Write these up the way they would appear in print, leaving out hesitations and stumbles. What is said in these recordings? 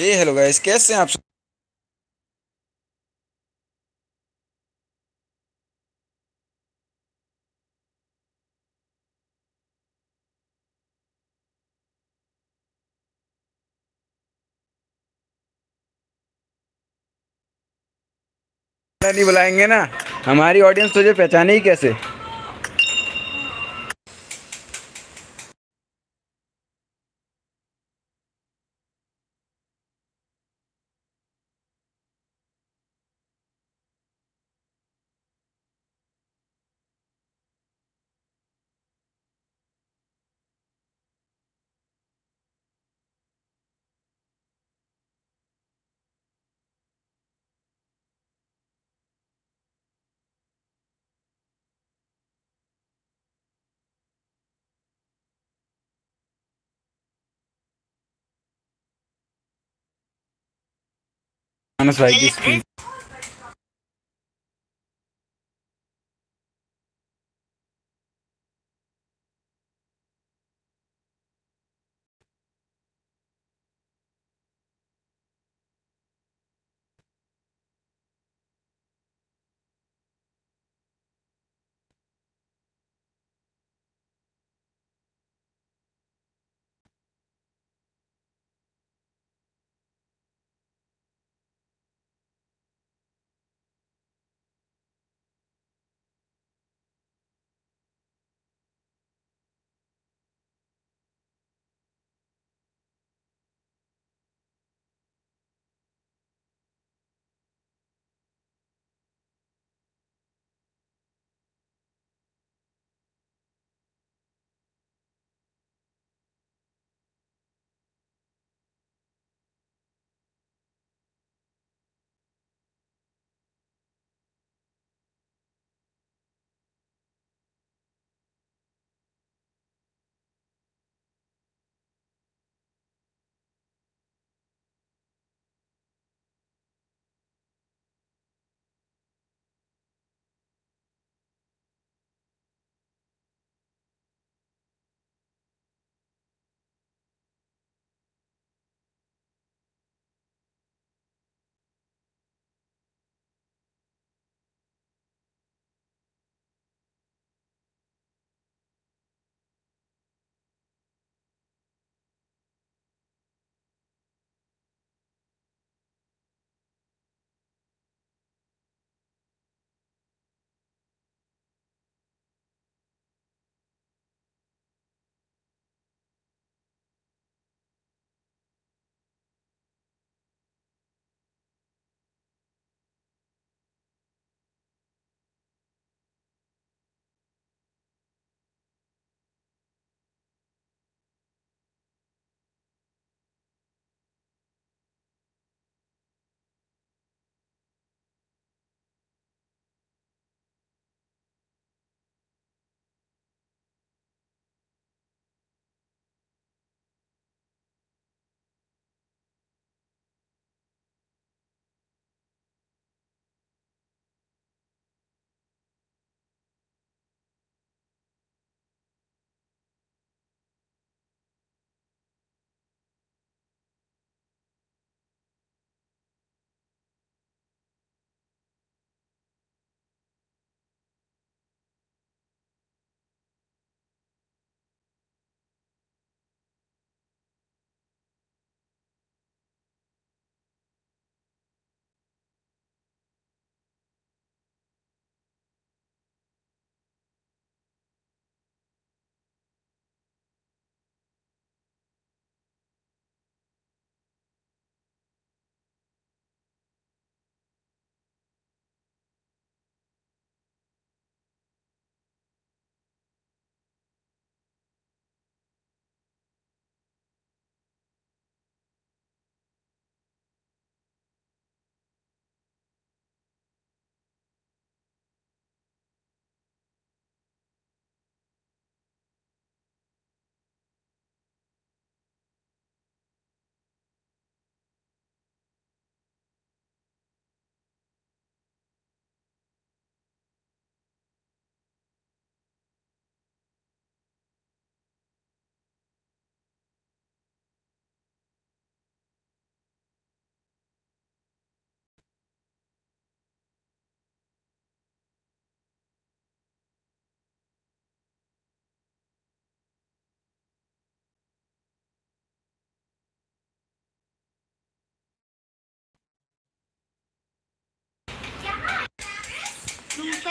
Hello guys, कैसे हैं आप सब? नहीं बुलाएंगे ना, हमारी ऑडियंस तुझे पहचाने ही कैसे। मानस भाई की स्क्रीन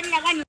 पसंद लगा।